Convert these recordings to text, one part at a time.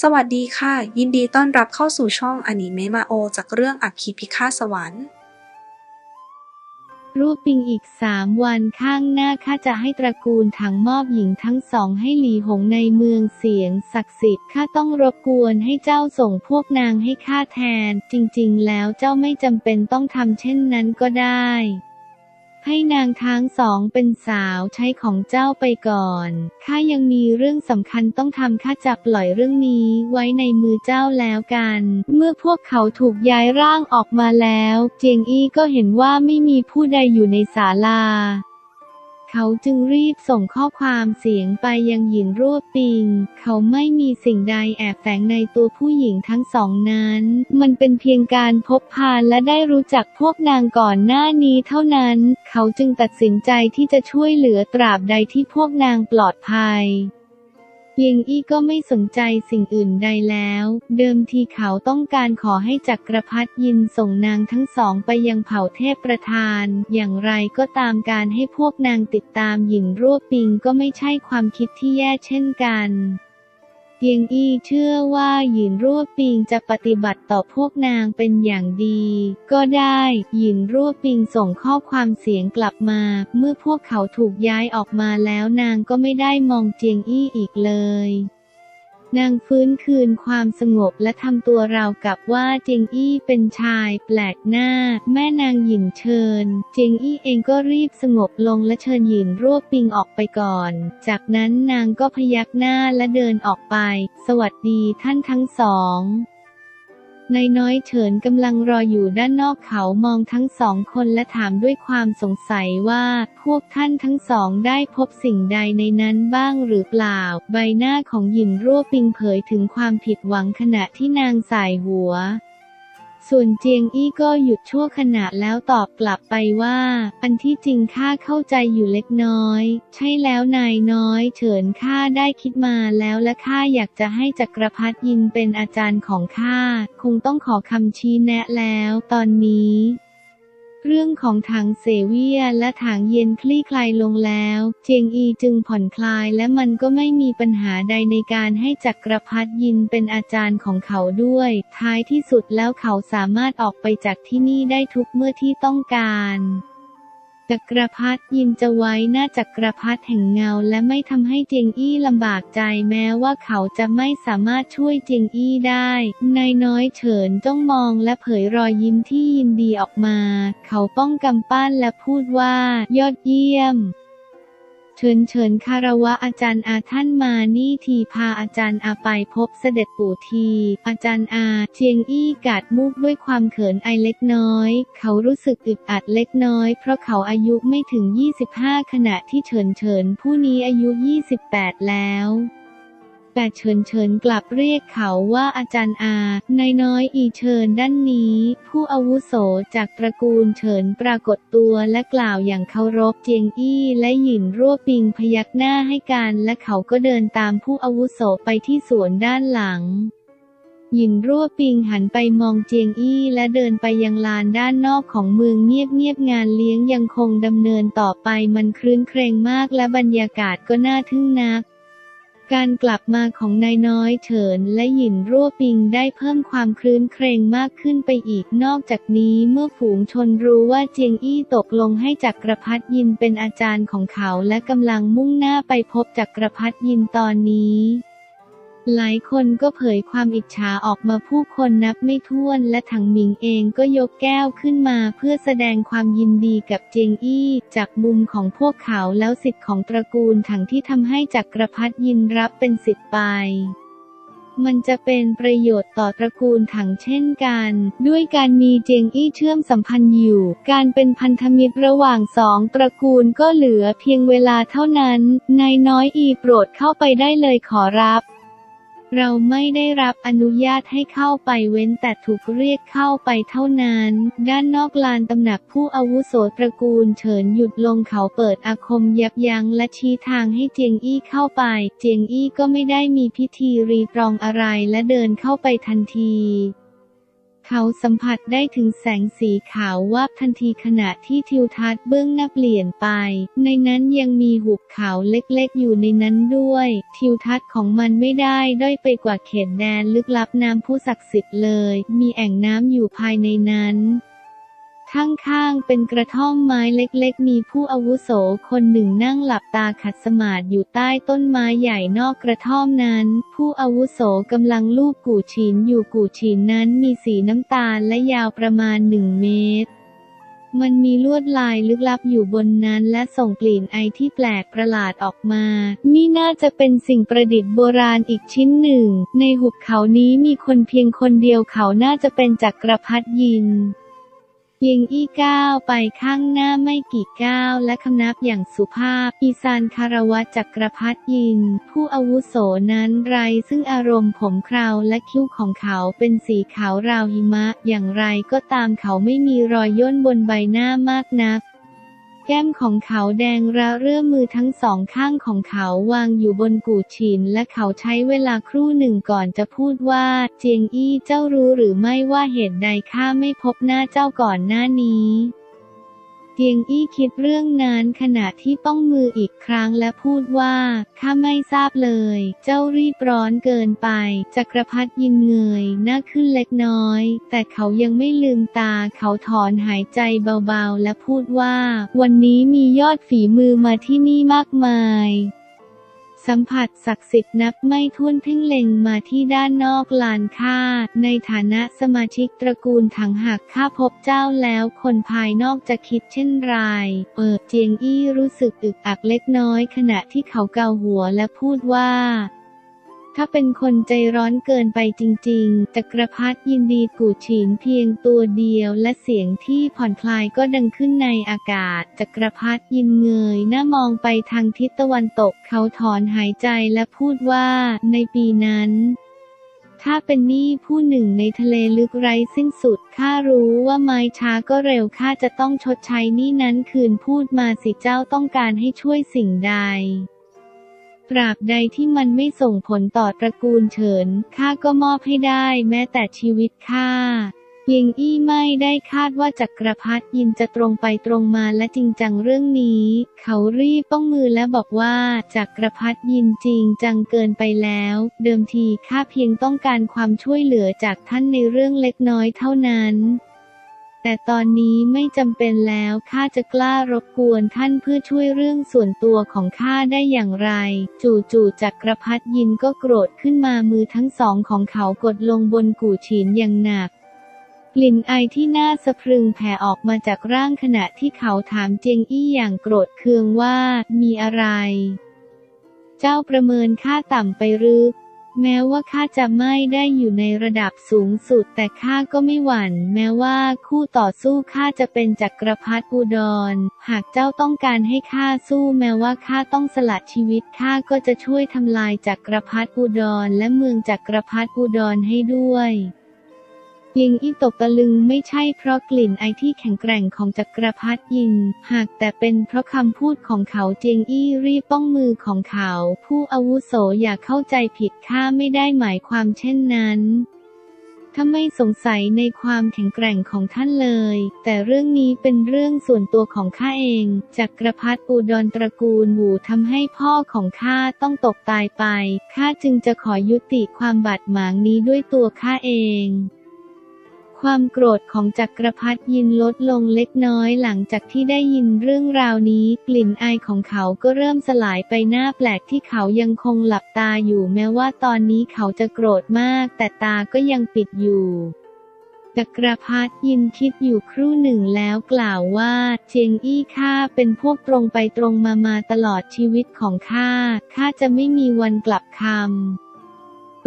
สวัสดีค่ะยินดีต้อนรับเข้าสู่ช่องอนิเมะมาโอจากเรื่องอัคคีพิฆาตสวรรค์รูปปิงอีก3วันข้างหน้าข้าจะให้ตระกูลถังมอบหญิงทั้งสองให้หลีหงในเมืองเสียงศักดิ์สิทธิ์ข้าต้องรบกวนให้เจ้าส่งพวกนางให้ข้าแทนจริงๆแล้วเจ้าไม่จำเป็นต้องทำเช่นนั้นก็ได้ให้นางทั้งสองเป็นสาวใช้ของเจ้าไปก่อนข้ายังมีเรื่องสำคัญต้องทำข้าจะปล่อยเรื่องนี้ไว้ในมือเจ้าแล้วกันเมื่อพวกเขาถูกย้ายร่างออกมาแล้วเจียงอี้ก็เห็นว่าไม่มีผู้ใดอยู่ในศาลาเขาจึงรีบส่งข้อความเสียงไปยังหยินรั่วปิงเขาไม่มีสิ่งใดแอบแฝงในตัวผู้หญิงทั้งสองนั้นมันเป็นเพียงการพบพานและได้รู้จักพวกนางก่อนหน้านี้เท่านั้นเขาจึงตัดสินใจที่จะช่วยเหลือตราบใดที่พวกนางปลอดภัยเจียงอี้ก็ไม่สนใจสิ่งอื่นใดแล้วเดิมทีเขาต้องการขอให้จักรพรรดิยินส่งนางทั้งสองไปยังเผ่าเทพประธานอย่างไรก็ตามการให้พวกนางติดตามหญิงรั่วปิงก็ไม่ใช่ความคิดที่แย่เช่นกันเจียงอี้เชื่อว่าหยินรั่วปิงจะปฏิบัติต่อพวกนางเป็นอย่างดีก็ได้หยินรั่วปิงส่งข้อความเสียงกลับมาเมื่อพวกเขาถูกย้ายออกมาแล้วนางก็ไม่ได้มองเจียงอี้อีกเลยนางฟื้นคืนความสงบและทำตัวราวกับว่าเจียงอี้เป็นชายแปลกหน้าแม่นางหยินเชิญเจียงอี้เองก็รีบสงบลงและเชิญหยินรั่วปิงออกไปก่อนจากนั้นนางก็พยักหน้าและเดินออกไปสวัสดีท่านทั้งสองนายน้อยเฉินกำลังรออยู่ด้านนอกเขามองทั้งสองคนและถามด้วยความสงสัยว่าพวกท่านทั้งสองได้พบสิ่งใดในนั้นบ้างหรือเปล่าใบหน้าของหยินรั่วปิงเผยถึงความผิดหวังขณะที่นางสายหัวส่วนเจียงอี้ก็หยุดชั่วขณะแล้วตอบกลับไปว่าอันที่จริงข้าเข้าใจอยู่เล็กน้อยใช่แล้วนายน้อยเฉินข้าได้คิดมาแล้วและข้าอยากจะให้จักรพรรดิยินเป็นอาจารย์ของข้าคงต้องขอคำชี้แนะแล้วตอนนี้เรื่องของถังเสวียและถังเย็นคลี่คลายลงแล้วเจียงอีจึงผ่อนคลายและมันก็ไม่มีปัญหาใดในการให้จักรพรรดิยินเป็นอาจารย์ของเขาด้วยท้ายที่สุดแล้วเขาสามารถออกไปจากที่นี่ได้ทุกเมื่อที่ต้องการจักรพรรดิยินจะไว้หน้าจักรพรรดิแห่งเงาและไม่ทำให้เจียงอี้ลำบากใจแม้ว่าเขาจะไม่สามารถช่วยเจียงอี้ได้นายน้อยเฉินจ้องมองและเผยรอยยิ้มที่ยินดีออกมาเขาป้องกำปั้นและพูดว่ายอดเยี่ยมเฉินคารวะอาจารย์อาท่านมานี่ทีพาอาจารย์อาไปพบเสด็จปู่ทีอาจารย์อาเจียงอี้กัดมุกด้วยความเขินอายเล็กน้อยเขารู้สึกอึดอัดเล็กน้อยเพราะเขาอายุไม่ถึง25ขณะที่เฉินผู้นี้อายุ28แล้วแต่เฉินกลับเรียกเขาว่าอาจารย์อานายน้อยอีเฉินด้านนี้ผู้อาวุโสจากตระกูลเฉินปรากฏตัวและกล่าวอย่างเคารพเจียงอี้และหยินรั่วปิงพยักหน้าให้กันและเขาก็เดินตามผู้อาวุโสไปที่สวนด้านหลังหยินรั่วปิงหันไปมองเจียงอี้และเดินไปยังลานด้านนอกของเมืองเงียบๆงานเลี้ยงยังคงดำเนินต่อไปมันครื้นเครงมากและบรรยากาศก็น่าทึ่งนักการกลับมาของนายน้อยเฉินและหยินรั่วปิงได้เพิ่มความครื้นเครงมากขึ้นไปอีกนอกจากนี้เมื่อฝูงชนรู้ว่าเจียงอี้ตกลงให้จักรพรรดิยินเป็นอาจารย์ของเขาและกำลังมุ่งหน้าไปพบจักรพรรดิยินตอนนี้หลายคนก็เผยความอิจฉาออกมาผู้คนนับไม่ถ้วนและถังหมิงเองก็ยกแก้วขึ้นมาเพื่อแสดงความยินดีกับเจียงอี้จากมุมของพวกเขาแล้วสิทธิ์ของตระกูลถังที่ทำให้จักรพรรดิยินรับเป็นสิทธิ์ไปมันจะเป็นประโยชน์ต่อตระกูลถังเช่นกันด้วยการมีเจียงอี้เชื่อมสัมพันธ์อยู่การเป็นพันธมิตรระหว่างสองตระกูลก็เหลือเพียงเวลาเท่านั้นนายน้อยอีโปรดเข้าไปได้เลยขอรับเราไม่ได้รับอนุญาตให้เข้าไปเว้นแต่ถูกเรียกเข้าไปเท่านั้นด้านนอกลานตำหนักผู้อาวุโสตระกูลเฉินหยุดลงเขาเปิดอาคมยับยั้งและชี้ทางให้เจียงอี้เข้าไปเจียงอี้ก็ไม่ได้มีพิธีรีตรองอะไรและเดินเข้าไปทันที เขาสัมผัสได้ถึงแสงสีขาววาบทันทีขณะที่ทิวทัศน์เบื้องหน้าเปลี่ยนไปในนั้นยังมีหุบเขาเล็กๆอยู่ในนั้นด้วยทิวทัศน์ของมันไม่ได้ด้อยไปกว่าเขตแดนลึกลับน้ำพุศักดิ์สิทธิ์เลยมีแอ่งน้ำอยู่ภายในนั้นข้างๆเป็นกระท่อมไม้เล็กๆมีผู้อาวุโสคนหนึ่งนั่งหลับตาขัดสมาธิอยู่ใต้ต้นไม้ใหญ่นอกกระท่อมนั้นผู้อาวุโสกำลังลูบกู่ฉินอยู่กู่ฉินนั้นมีสีน้ำตาลและยาวประมาณ1 เมตรมันมีลวดลายลึกลับอยู่บนนั้นและส่งกลิ่นไอที่แปลกประหลาดออกมานี่น่าจะเป็นสิ่งประดิษฐ์โบราณอีกชิ้นหนึ่งในหุบเขานี้มีคนเพียงคนเดียวเขาน่าจะเป็นจักรพรรดิยินเพียงอี้ก้าวไปข้างหน้าไม่กี่ก้าวและคำนับอย่างสุภาพอีสานคารวะจักรพรรดิยินผู้อาวุโสนั้นไรซึ่งอารมณ์ผมเคราและคิ้วของเขาเป็นสีขาวราวหิมะอย่างไรก็ตามเขาไม่มีรอยย่นบนใบหน้ามากนักแก้มของเขาแดงระเรื่อมือทั้งสองข้างของเขาวางอยู่บนกู่ฉินและเขาใช้เวลาครู่หนึ่งก่อนจะพูดว่าเจียงอี้เจ้ารู้หรือไม่ว่าเหตุใดข้าไม่พบหน้าเจ้าก่อนหน้านี้เจียงอี้คิดเรื่องนั้นขณะที่ป้องมืออีกครั้งและพูดว่าข้าไม่ทราบเลยเจ้ารีบร้อนเกินไปจักรพรรดิยินเงยหน้าขึ้นเล็กน้อยแต่เขายังไม่ลืมตาเขาถอนหายใจเบาๆและพูดว่าวันนี้มียอดฝีมือมาที่นี่มากมายสัมผัสศักดิ์สิทธิ์นับไม่ถ้วนเพ่งเล็งมาที่ด้านนอกลานข้าในฐานะสมาชิกตระกูลถังหากข้าพบเจ้าแล้วคนภายนอกจะคิดเช่นไรเจียงอี้รู้สึกอึกอักเล็กน้อยขณะที่เขาเกาหัวและพูดว่าถ้าเป็นคนใจร้อนเกินไปจริงๆจักรพรรดิยินดีกู่ฉินเพียงตัวเดียวและเสียงที่ผ่อนคลายก็ดังขึ้นในอากาศจักรพรรดิยินเงยหน้ามองไปทางทิศตะวันตกเขาถอนหายใจและพูดว่าในปีนั้นถ้าเป็นหนี้ผู้หนึ่งในทะเลลึกไร้สิ้นสุดข้ารู้ว่าไม่ช้าก็เร็วข้าจะต้องชดใช้หนี้นั้นคืนพูดมาสิเจ้าต้องการให้ช่วยสิ่งใดตราบใดที่มันไม่ส่งผลต่อตระกูลเฉินข้าก็มอบให้ได้แม้แต่ชีวิตข้าเจียงอี้ไม่ได้คาดว่าจักรพรรดิยินจะตรงไปตรงมาและจริงจังเรื่องนี้เขารีบป้องมือและบอกว่าจักรพรรดิยินจริงจังเกินไปแล้วเดิมทีข้าเพียงต้องการความช่วยเหลือจากท่านในเรื่องเล็กน้อยเท่านั้นแต่ตอนนี้ไม่จำเป็นแล้วข้าจะกล้ารบกวนท่านเพื่อช่วยเรื่องส่วนตัวของข้าได้อย่างไรจู่ๆจักรพรรดิยินก็โกรธขึ้นมามือทั้งสองของเขากดลงบนกู่ฉินอย่างหนักกลิ่นไอที่น่าสะพรึงแผ่ออกมาจากร่างขณะที่เขาถามเจียงอี้อย่างโกรธเคืองว่ามีอะไรเจ้าประเมินข้าต่ำไปหรือแม้ว่าข้าจะไม่ได้อยู่ในระดับสูงสุดแต่ข้าก็ไม่หวั่นแม้ว่าคู่ต่อสู้ข้าจะเป็นจักรพรรดิอุดรหากเจ้าต้องการให้ข้าสู้แม้ว่าข้าต้องสละชีวิตข้าก็จะช่วยทำลายจักรพรรดิอุดรและเมืองจักรพรรดิอุดรให้ด้วยเจียงอี้ตกตะลึงไม่ใช่เพราะกลิ่นไอที่แข็งแกร่งของจักรพรรดิยินหากแต่เป็นเพราะคำพูดของเขาเจียงอี้รีบป้องมือของเขาผู้อาวุโสอย่าเข้าใจผิดข้าไม่ได้หมายความเช่นนั้นถ้าไม่สงสัยในความแข็งแกร่งของท่านเลยแต่เรื่องนี้เป็นเรื่องส่วนตัวของข้าเองจักรพรรดิอุดรตระกูลหมู่ทำให้พ่อของข้าต้องตกตายไปข้าจึงจะขอยุติความบาดหมางนี้ด้วยตัวข้าเองความโกรธของจักรพรรดิยินลดลงเล็กน้อยหลังจากที่ได้ยินเรื่องราวนี้กลิ่นอายของเขาก็เริ่มสลายไปหน้าแปลกที่เขายังคงหลับตาอยู่แม้ว่าตอนนี้เขาจะโกรธมากแต่ตาก็ยังปิดอยู่จักรพรรดิยินคิดอยู่ครู่หนึ่งแล้วกล่าวว่าเจียงอี้ข้าเป็นพวกตรงไปตรงมาตลอดชีวิตของข้าจะไม่มีวันกลับคำ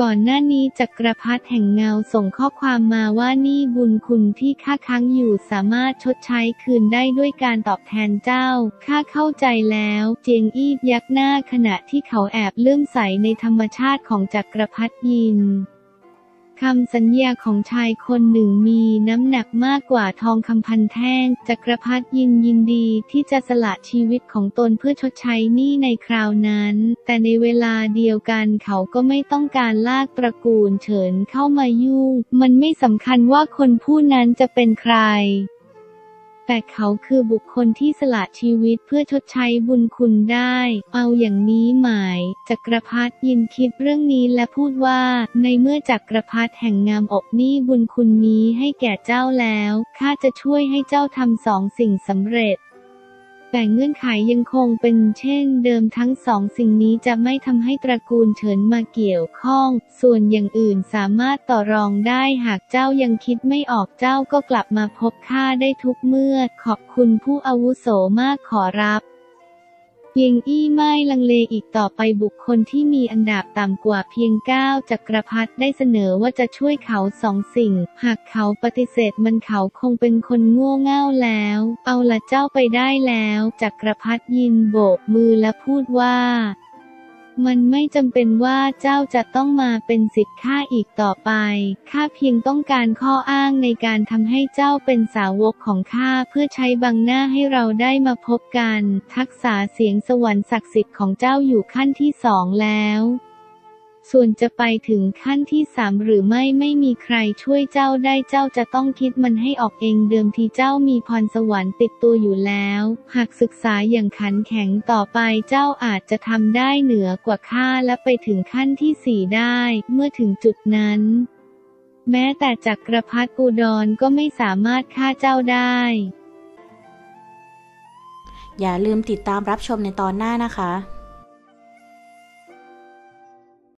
ก่อนหน้านี้จักรพรรดิแห่งเงาส่งข้อความมาว่านี่บุญคุณที่ข้าค้างอยู่สามารถชดใช้คืนได้ด้วยการตอบแทนเจ้าข้าเข้าใจแล้วเจียงอี้ยักหน้าขณะที่เขาแอบเลื่อมใสในธรรมชาติของจักรพรรดิยิน คำสัญญาของชายคนหนึ่งมีน้ำหนักมากกว่าทองคำพันแท่งจักรพรรดิยินดีที่จะสละชีวิตของตนเพื่อชดใช้หนี้ในคราวนั้นแต่ในเวลาเดียวกันเขาก็ไม่ต้องการลากตระกูลเฉินเข้ามายุ่งมันไม่สำคัญว่าคนผู้นั้นจะเป็นใครแต่เขาคือบุคคลที่สละชีวิตเพื่อชดใช้บุญคุณได้เอาอย่างนี้หมายจักรพรรดิยินคิดเรื่องนี้และพูดว่าในเมื่อจักรพรรดิแห่งงามอกนี้บุญคุณนี้ให้แก่เจ้าแล้วข้าจะช่วยให้เจ้าทำสองสิ่งสำเร็จแต่เงื่อนไขยังคงเป็นเช่นเดิมทั้งสองสิ่งนี้จะไม่ทำให้ตระกูลเฉินมาเกี่ยวข้องส่วนอย่างอื่นสามารถต่อรองได้หากเจ้ายังคิดไม่ออกเจ้าก็กลับมาพบข้าได้ทุกเมื่อขอบคุณผู้อาวุโสมากขอรับเพียงอี้ไม่ลังเลอีกต่อไปบุคคลที่มีอันดับต่ำกว่าเพียง9จักรพรรดิได้เสนอว่าจะช่วยเขาสองสิ่งหากเขาปฏิเสธมันเขาคงเป็นคนโง่เง่าแล้วเอาละเจ้าไปได้แล้วจักรพรรดิยินโบกมือและพูดว่ามันไม่จำเป็นว่าเจ้าจะต้องมาเป็นศิษย์ข้าอีกต่อไปข้าเพียงต้องการข้ออ้างในการทำให้เจ้าเป็นสาวกของข้าเพื่อใช้บังหน้าให้เราได้มาพบกันทักษะเสียงสวรรค์ศักดิ์สิทธิ์ของเจ้าอยู่ขั้นที่2แล้วส่วนจะไปถึงขั้นที่3หรือไม่มีใครช่วยเจ้าได้เจ้าจะต้องคิดมันให้ออกเองเดิมทีเจ้ามีพรสวรรค์ติดตัวอยู่แล้วหากศึกษาอย่างขันแข็งต่อไปเจ้าอาจจะทำได้เหนือกว่าข้าและไปถึงขั้นที่4ได้เมื่อถึงจุดนั้นแม้แต่จักรพรรดิอุดรก็ไม่สามารถฆ่าเจ้าได้อย่าลืมติดตามรับชมในตอนหน้านะคะ